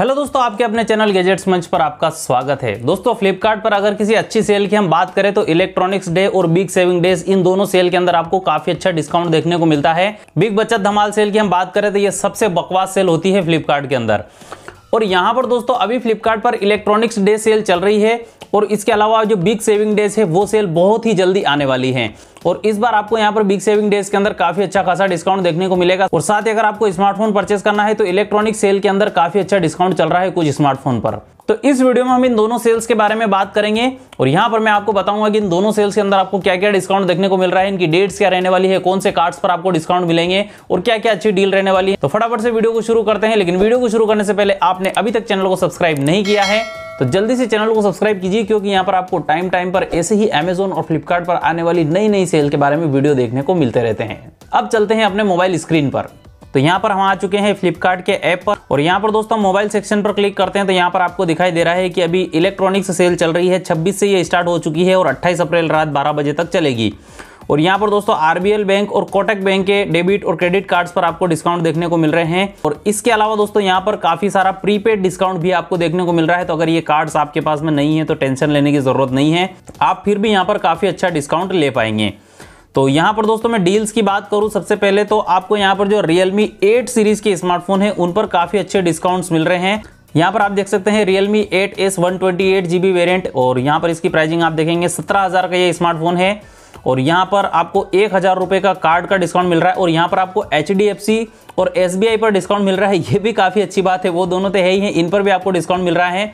Hello दोस्तों, आपके अपने चैनल गैजेट्स मंच पर आपका स्वागत है। दोस्तों, फ्लिपकार्ट पर अगर किसी अच्छी सेल की हम बात करें तो इलेक्ट्रॉनिक्स डे और बिग सेविंग डेज, इन दोनों सेल के अंदर आपको काफी अच्छा डिस्काउंट देखने को मिलता है। बिग बचत धमाल सेल की हम बात करें तो ये सबसे बकवास सेल होती है फ्लिपकार्ट के अंदर। और यहाँ पर दोस्तों अभी फ्लिपकार्ट पर इलेक्ट्रॉनिक्स डे सेल चल रही है और इसके अलावा जो बिग सेविंग डेज है वो सेल बहुत ही जल्दी आने वाली है। और इस बार आपको यहाँ पर बिग सेविंग डेज के अंदर काफी अच्छा खासा डिस्काउंट देखने को मिलेगा। और साथ ही अगर आपको स्मार्टफोन परचेस करना है तो इलेक्ट्रॉनिक सेल के अंदर काफी अच्छा डिस्काउंट चल रहा है कुछ स्मार्टफोन पर। तो इस वीडियो में हम इन दोनों सेल्स के बारे में बात करेंगे और यहाँ पर मैं आपको बताऊंगा कि इन दोनों सेल्स के अंदर आपको क्या क्या डिस्काउंट देखने को मिल रहा है, इनकी डेट्स क्या रहने वाली है, कौन से कार्ड्स पर आपको डिस्काउंट मिलेंगे और क्या क्या अच्छी डील रहने वाली है। तो फटाफट से वीडियो को शुरू करते हैं। लेकिन वीडियो को शुरू करने से पहले आपने अभी तक चैनल को सब्सक्राइब नहीं किया है तो जल्दी से चैनल को सब्सक्राइब कीजिए, क्योंकि यहाँ पर आपको टाइम टाइम पर ऐसे ही अमेजोन और फ्लिपकार्ट पर आने वाली नई नई सेल के बारे में वीडियो देखने को मिलते रहते हैं। अब चलते हैं अपने मोबाइल स्क्रीन पर। तो यहाँ पर हम आ चुके हैं फ्लिपकार्ट के ऐप पर और यहाँ पर दोस्तों मोबाइल सेक्शन पर क्लिक करते हैं तो यहाँ पर आपको दिखाई दे रहा है कि अभी इलेक्ट्रॉनिक्स सेल चल रही है। 26 से ये स्टार्ट हो चुकी है और 28 अप्रैल रात 12 बजे तक चलेगी। और यहाँ पर दोस्तों RBL बैंक और कोटक बैंक के डेबिट और क्रेडिट कार्ड्स पर आपको डिस्काउंट देखने को मिल रहे हैं। और इसके अलावा दोस्तों यहाँ पर काफी सारा प्रीपेड डिस्काउंट भी आपको देखने को मिल रहा है। तो अगर ये कार्ड्स आपके पास में नहीं है तो टेंशन लेने की जरूरत नहीं है, आप फिर भी यहाँ पर काफी अच्छा डिस्काउंट ले पाएंगे। तो यहाँ पर दोस्तों मैं डील्स की बात करूँ सबसे पहले तो आपको यहाँ पर जो Realme 8 सीरीज के स्मार्टफोन है उन पर काफी अच्छे डिस्काउंट्स मिल रहे हैं। यहाँ पर आप देख सकते हैं Realme 8s 128GB वेरिएंट और यहाँ पर इसकी प्राइसिंग आप देखेंगे 17,000 का ये स्मार्टफोन है। और यहाँ पर आपको 1,000 रुपये का कार्ड का डिस्काउंट मिल रहा है। और यहाँ पर आपको HDFC और SBI पर डिस्काउंट मिल रहा है, ये भी काफ़ी अच्छी बात है। वो दोनों तो है ही है, इन पर भी आपको डिस्काउंट मिल रहा है।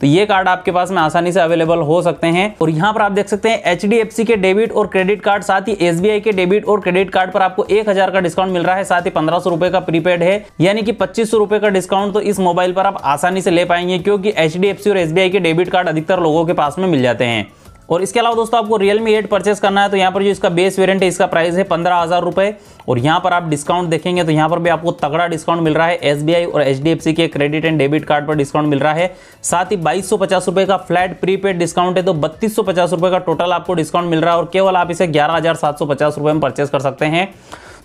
तो ये कार्ड आपके पास में आसानी से अवेलेबल हो सकते हैं। और यहाँ पर आप देख सकते हैं HDFC के डेबिट और क्रेडिट कार्ड, साथ ही SBI के डेबिट और क्रेडिट कार्ड पर आपको 1,000 का डिस्काउंट मिल रहा है, साथ ही 1500 रुपये का प्रीपेड है, यानी कि 2500 रुपये का डिस्काउंट तो इस मोबाइल पर आप आसानी से ले पाएंगे, क्योंकि HDFC और SBI के डेबिट कार्ड अधिकतर लोगों के पास में मिल जाते हैं। और इसके अलावा दोस्तों आपको Realme 8 परचेस करना है तो यहाँ पर जो इसका बेस वेरिएंट है इसका प्राइस है 15,000 रुपये। और यहाँ पर आप डिस्काउंट देखेंगे तो यहाँ पर भी आपको तगड़ा डिस्काउंट मिल रहा है। SBI और HDFC के क्रेडिट एंड डेबिट कार्ड पर डिस्काउंट मिल रहा है, साथ ही 2250 रुपये का फ्लैट प्रीपेड डिस्काउंट है। तो 3250 रुपये का टोटल आपको डिस्काउंट मिल रहा है और केवल आप इसे 11,750 रुपये में परचेस कर सकते हैं।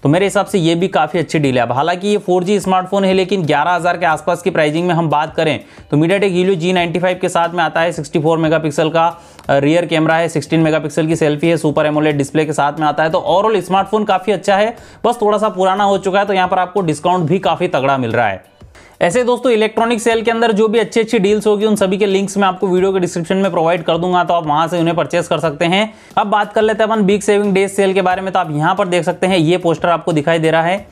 तो मेरे हिसाब से ये भी काफ़ी अच्छी डील है। अब हालांकि ये 4G स्मार्टफोन है, लेकिन 11,000 के आसपास की प्राइसिंग में हम बात करें तो MediaTek Helio G95 के साथ में आता है। 64 मेगापिक्सल का रियर कैमरा है, 16 मेगापिक्सल की सेल्फी है, सुपर एमोलेड डिस्प्ले के साथ में आता है। तो ओवरऑल स्मार्टफोन काफ़ी अच्छा है, बस थोड़ा सा पुराना हो चुका है। तो यहाँ पर आपको डिस्काउंट भी काफ़ी तगड़ा मिल रहा है। ऐसे दोस्तों इलेक्ट्रॉनिक सेल के अंदर जो भी अच्छी अच्छी डील्स होगी उन सभी के लिंक्स मैं आपको वीडियो के डिस्क्रिप्शन में प्रोवाइड कर दूंगा, तो आप वहां से उन्हें परचेस कर सकते हैं। अब बात कर लेते हैं अपन बिग सेविंग डेज सेल के बारे में। तो आप यहां पर देख सकते हैं ये पोस्टर आपको दिखाई दे रहा है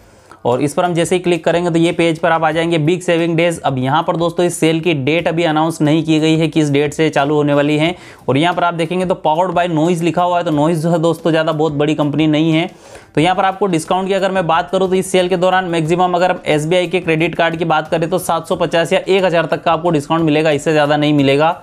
और इस पर हम जैसे ही क्लिक करेंगे तो ये पेज पर आप आ जाएंगे बिग सेविंग डेज। अब यहाँ पर दोस्तों इस सेल की डेट अभी अनाउंस नहीं की गई है, किस डेट से चालू होने वाली है। और यहाँ पर आप देखेंगे तो पावर्ड बाय नॉइज लिखा हुआ है। तो नॉइज जो है दोस्तों ज़्यादा बहुत बड़ी कंपनी नहीं है। तो यहाँ पर आपको डिस्काउंट की अगर मैं बात करूँ तो इस सेल के दौरान मैक्सिमम अगर आप SBI के क्रेडिट कार्ड की बात करें तो 750 या 1,000 तक का आपको डिस्काउंट मिलेगा, इससे ज़्यादा नहीं मिलेगा।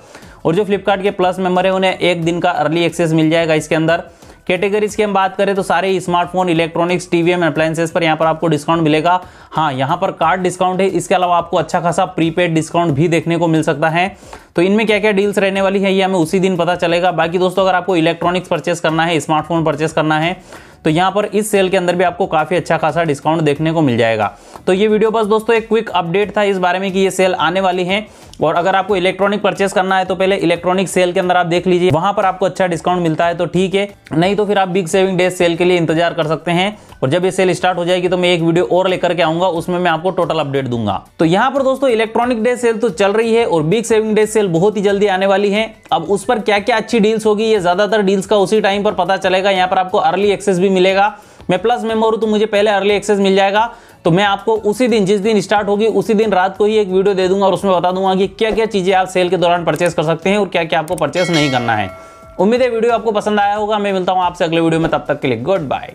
और जो फ्लिपकार्ट के प्लस मेंबर है उन्हें 1 दिन का अर्ली एक्सेस मिल जाएगा। इसके अंदर कैटेगरीज की हम बात करें तो सारे स्मार्टफोन, इलेक्ट्रॉनिक्स, TVM, अप्लायंसेस पर यहाँ पर आपको डिस्काउंट मिलेगा। हाँ, यहाँ पर कार्ड डिस्काउंट है, इसके अलावा आपको अच्छा खासा प्रीपेड डिस्काउंट भी देखने को मिल सकता है। तो इनमें क्या क्या डील्स रहने वाली है ये हमें उसी दिन पता चलेगा। बाकी दोस्तों अगर आपको इलेक्ट्रॉनिक्स परचेस करना है, स्मार्टफोन परचेस करना है तो यहाँ पर इस सेल के अंदर भी आपको काफ़ी अच्छा खासा डिस्काउंट देखने को मिल जाएगा। तो ये वीडियो बस दोस्तों एक क्विक अपडेट था इस बारे में कि ये सेल आने वाली है। और अगर आपको इलेक्ट्रॉनिक परचेस करना है तो पहले इलेक्ट्रॉनिक सेल के अंदर आप देख लीजिए, वहाँ पर आपको अच्छा डिस्काउंट मिलता है तो ठीक है, नहीं तो फिर आप बिग सेविंग डेज सेल के लिए इंतजार कर सकते हैं। और जब ये सेल स्टार्ट हो जाएगी तो मैं एक वीडियो और लेकर के आऊँगा, उसमें मैं आपको टोटल अपडेट दूंगा। तो यहाँ पर दोस्तों इलेक्ट्रॉनिक डेज सेल तो चल रही है और बिग सेविंग डेज सेल बहुत ही जल्दी आने वाली है। अब उस पर क्या क्या अच्छी डील्स होगी ये ज़्यादातर डील्स का उसी टाइम पर पता चलेगा। यहाँ पर आपको अर्ली एक्सेस भी मिलेगा। मैं प्लस मेंबर हूं तो मुझे पहले अर्ली एक्सेस मिल जाएगा। तो मैं आपको उसी दिन, जिस दिन स्टार्ट होगी उसी दिन रात को ही एक वीडियो दे दूंगा और उसमें बता दूंगा कि क्या क्या चीजें आप सेल के दौरान परचेस कर सकते हैं और क्या क्या आपको परचेस नहीं करना है। उम्मीद है वीडियो आपको पसंद आया होगा। मैं मिलता हूं आपसे अगले वीडियो में, तब तक के लिए गुड बाय।